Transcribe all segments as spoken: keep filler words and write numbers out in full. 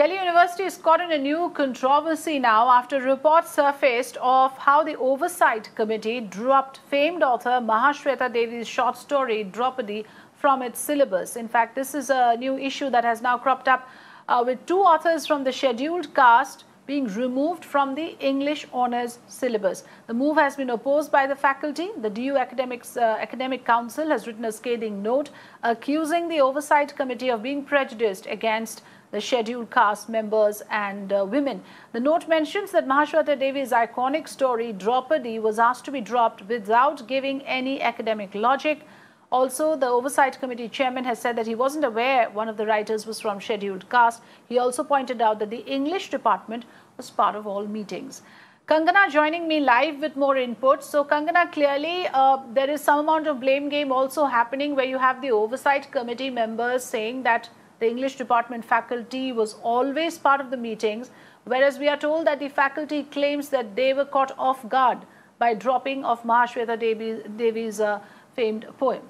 Delhi University is caught in a new controversy now after reports surfaced of how the Oversight Committee dropped famed author Mahasweta Devi's short story Draupadi from its syllabus. In fact, this is a new issue that has now cropped up uh, with two authors from the Scheduled Caste being removed from the English Honours syllabus. The move has been opposed by the faculty. The D U Academics, uh, Academic Council has written a scathing note accusing the Oversight Committee of being prejudiced against the Scheduled Caste members and uh, women. The note mentions that Mahasweta Devi's iconic story Draupadi was asked to be dropped without giving any academic logic. Also, the Oversight Committee chairman has said that he wasn't aware one of the writers was from Scheduled Caste. He also pointed out that the English department was part of all meetings. Kangana joining me live with more input. So, Kangana, clearly uh, there is some amount of blame game also happening where you have the Oversight Committee members saying that the English department faculty was always part of the meetings, whereas we are told that the faculty claims that they were caught off guard by dropping of Mahasweta Devi, Devi's uh, famed poem.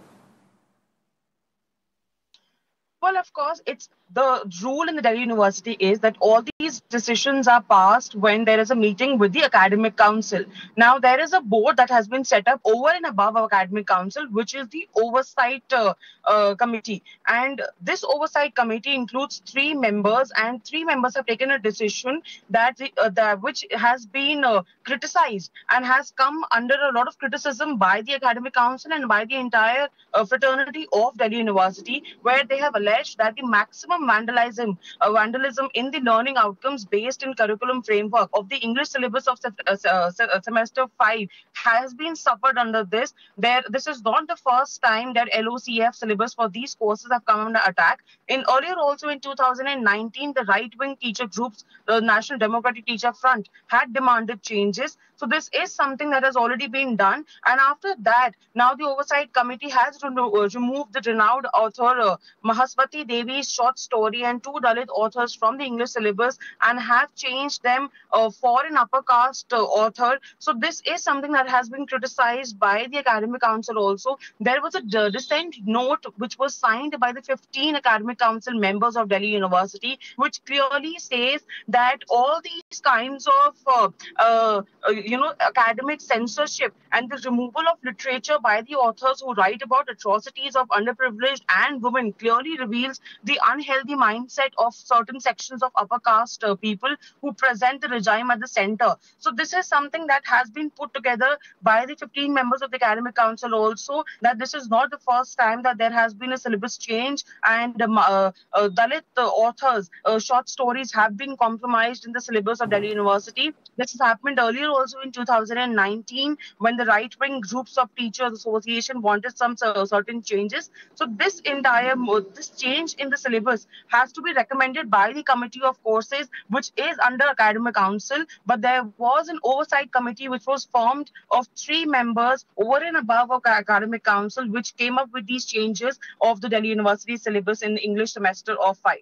Well, of course, it's the rule in the Delhi University is that all these decisions are passed when there is a meeting with the Academic Council. Now, there is a board that has been set up over and above our Academic Council, which is the Oversight uh, uh, Committee. And this Oversight Committee includes three members, and three members have taken a decision that, the, uh, that which has been uh, criticized and has come under a lot of criticism by the Academic Council and by the entire uh, fraternity of Delhi University, where they have alleged that the maximum vandalism, uh, vandalism in the learning outcomes based in curriculum framework of the English syllabus of se uh, se uh, semester five has been suffered under this. There, this is not the first time that L O C F syllabus for these courses have come under attack. In earlier also in two thousand nineteen, the right-wing teacher groups, the National Democratic Teacher Front, had demanded changes. So this is something that has already been done. And after that, now the Oversight Committee has re uh, removed the renowned author uh, Mahasweta Devi's short story and two Dalit authors from the English syllabus and have changed them uh, for an upper caste uh, author. So this is something that has been criticized by the Academic Council also. There was a dissent note which was signed by the fifteen Academic Council members of Delhi University, which clearly says that all these kinds of uh, uh, you know, academic censorship and the removal of literature by the authors who write about atrocities of underprivileged and women clearly reveals the unhealthy mindset of certain sections of upper caste uh, people who present the regime at the center. So this is something that has been put together by the fifteen members of the Academic Council also, that this is not the first time that there has been a syllabus change and um, uh, uh, Dalit uh, authors, uh, short stories have been compromised in the syllabus of Delhi University. This has happened earlier also in two thousand nineteen when the right-wing groups of teachers association wanted some uh, certain changes. So this entire this change in the syllabus has to be recommended by the Committee of Courses, which is under Academic Council, but there was an Oversight Committee which was formed of three members over and above of Academic Council, which came up with these changes of the Delhi University syllabus in the English semester of five.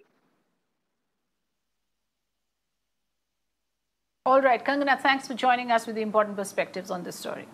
All right, Kangana, thanks for joining us with the important perspectives on this story.